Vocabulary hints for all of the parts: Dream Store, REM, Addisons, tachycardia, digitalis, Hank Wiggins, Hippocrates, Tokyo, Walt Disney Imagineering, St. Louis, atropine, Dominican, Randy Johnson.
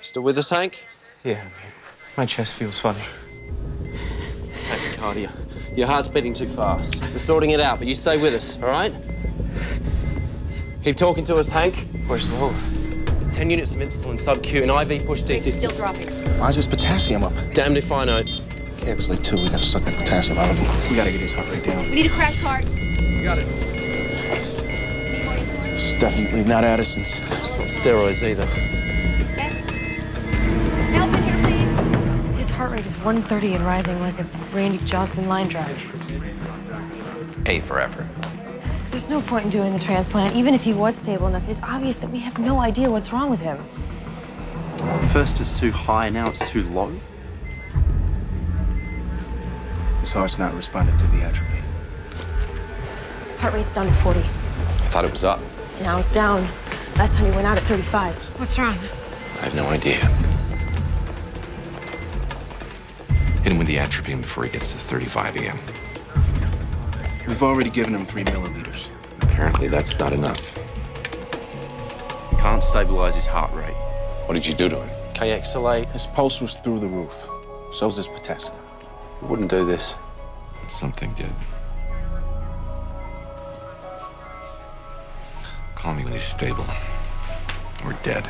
Still with us, Hank? Yeah, I'm here. My chest feels funny. Tachycardia. Your heart's beating too fast. We're sorting it out, but you stay with us, all right? Keep talking to us, Hank. Where's the hole? 10 units of insulin, sub-Q, and IV push D50. Still dropping. Why is this potassium up? Damned if I know. Capsulate 2, we gotta suck the potassium out of him. We gotta get his heart rate down. We need a crash cart. You got it. It's definitely not Addisons. It's not steroids either. Help in here, please. His heart rate is 130 and rising like a Randy Johnson line drive. A for effort. There's no point in doing the transplant. Even if he was stable enough, it's obvious that we have no idea what's wrong with him. First it's too high, now it's too low. His heart's not responding to the atropine. Heart rate's down to 40. I thought it was up. Now it's down. Last time he went out at 35. What's wrong? I have no idea. Hit him with the atropine before he gets to 35 again. We've already given him 3 milliliters. Apparently that's not enough. You can't stabilize his heart rate. What did you do to him? KXLA. His pulse was through the roof. So's his potassium. We wouldn't do this. Something did. Call me when he's stable. Or dead.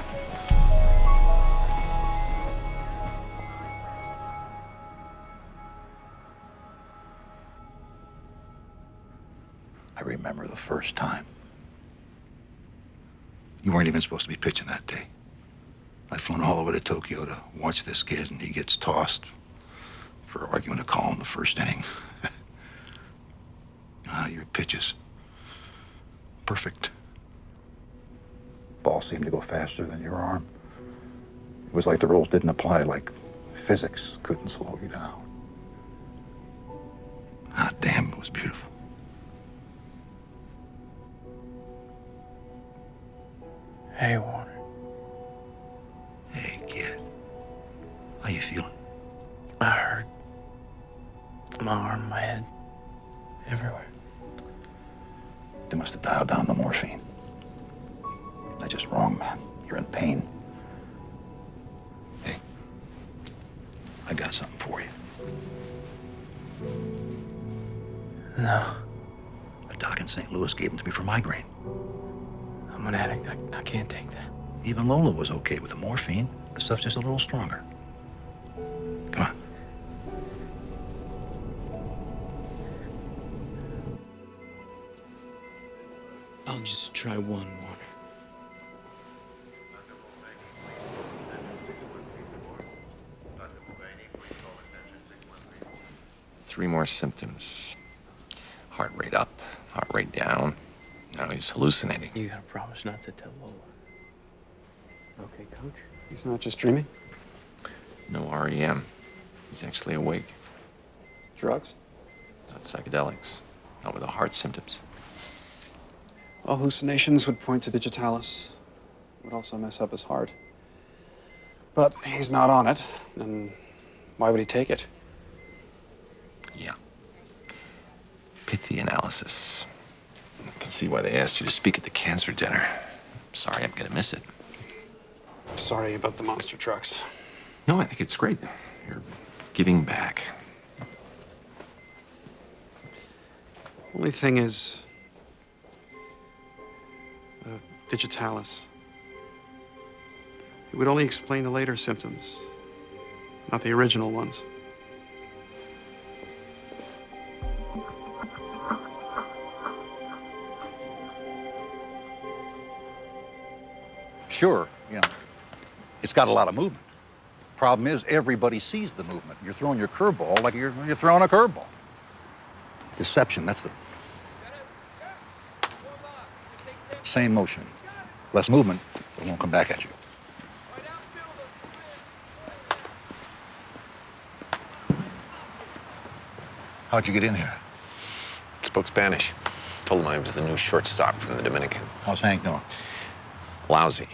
I remember the first time. You weren't even supposed to be pitching that day. I'd flown all over to Tokyo to watch this kid, and he gets tossed for arguing a call in the first inning. Your pitches. Perfect. Ball seemed to go faster than your arm. It was like the rules didn't apply, like physics couldn't slow you down. Ah, damn, it was beautiful. Hey, Warner. Hey, kid. How you feeling? I hurt. My arm, my head, everywhere. They must have dialed down the morphine. That's just wrong, man. You're in pain. Hey, I got something for you. No. A doc in St. Louis gave them to me for migraine. I'm an addict. I can't take that. Even Lola was okay with the morphine. The stuff's just a little stronger. Come on. I'll just try one more. Three more symptoms. Heart rate up, heart rate down. Now he's hallucinating. You gotta promise not to tell Lola. Okay, Coach? He's not just dreaming? No REM. He's actually awake. Drugs? Not psychedelics. Not with the heart symptoms. All hallucinations would point to digitalis. Would also mess up his heart. But he's not on it, and why would he take it? Yeah. Pithy analysis. I can see why they asked you to speak at the cancer dinner. I'm sorry, I'm gonna miss it. Sorry about the monster trucks. No, I think it's great. You're giving back. Only thing is, digitalis. It would only explain the later symptoms, not the original ones. Sure, you know, it's got a lot of movement. Problem is, everybody sees the movement. You're throwing your curveball like you're throwing a curveball. Deception, that's the same motion. Less movement, it won't come back at you. How'd you get in here? Spoke Spanish. Told him I was the new shortstop from the Dominican. How's Hank doing? Lousy.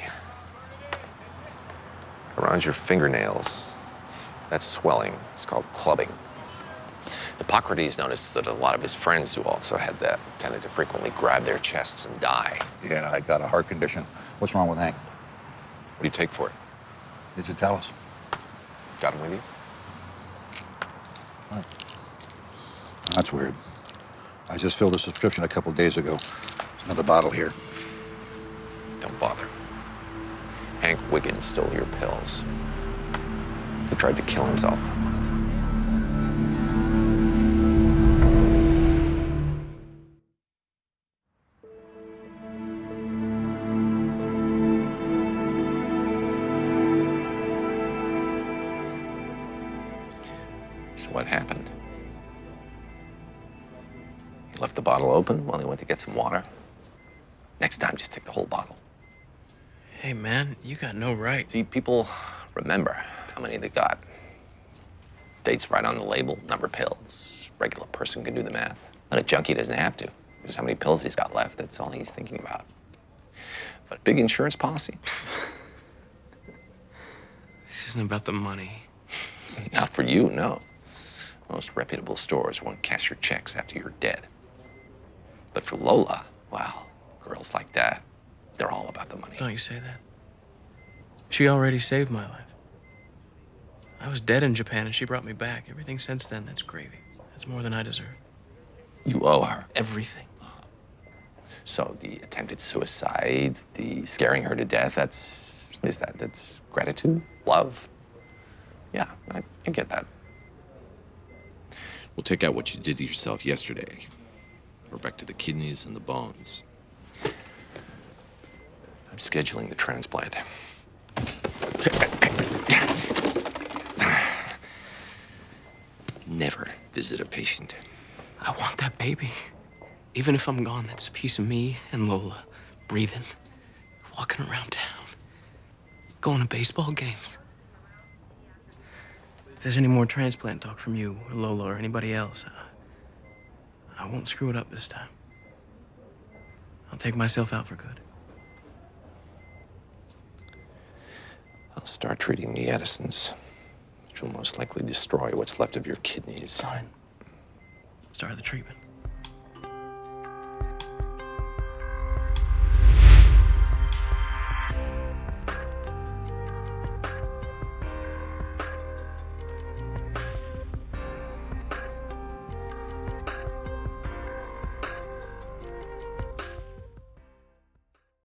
Around your fingernails, that's swelling. It's called clubbing. Hippocrates noticed that a lot of his friends who also had that tended to frequently grab their chests and die. Yeah, I got a heart condition. What's wrong with Hank? What do you take for it? Did you tell us? Got him with you. All right. That's weird. I just filled a subscription a couple days ago. There's another bottle here. Don't bother. Hank Wiggins stole your pills. He tried to kill himself. So what happened? He left the bottle open while he went to get some water. Next time, just take the whole bottle. Hey, man, you got no right. See, people remember how many they got. Dates right on the label, number pills. Regular person can do the math. And a junkie doesn't have to. Just how many pills he's got left, that's all he's thinking about. But big insurance policy. This isn't about the money. Not for you, no. Most reputable stores won't cash your checks after you're dead. But for Lola, wow, girls like that, they're all about the money. Don't you say that. She already saved my life. I was dead in Japan and she brought me back. Everything since then, that's gravy. That's more than I deserve. You owe her everything. So the attempted suicide, the scaring her to death, that's, what is that? That's gratitude, love? Yeah, I get that. We'll take out what you did to yourself yesterday. We're back to the kidneys and the bones. I'm scheduling the transplant. Never visit a patient. I want that baby. Even if I'm gone, that's a piece of me and Lola, breathing, walking around town, going to baseball games. If there's any more transplant talk from you or Lola or anybody else, I won't screw it up this time. I'll take myself out for good. I'll start treating the Addisons, which will most likely destroy what's left of your kidneys. Fine. Start the treatment.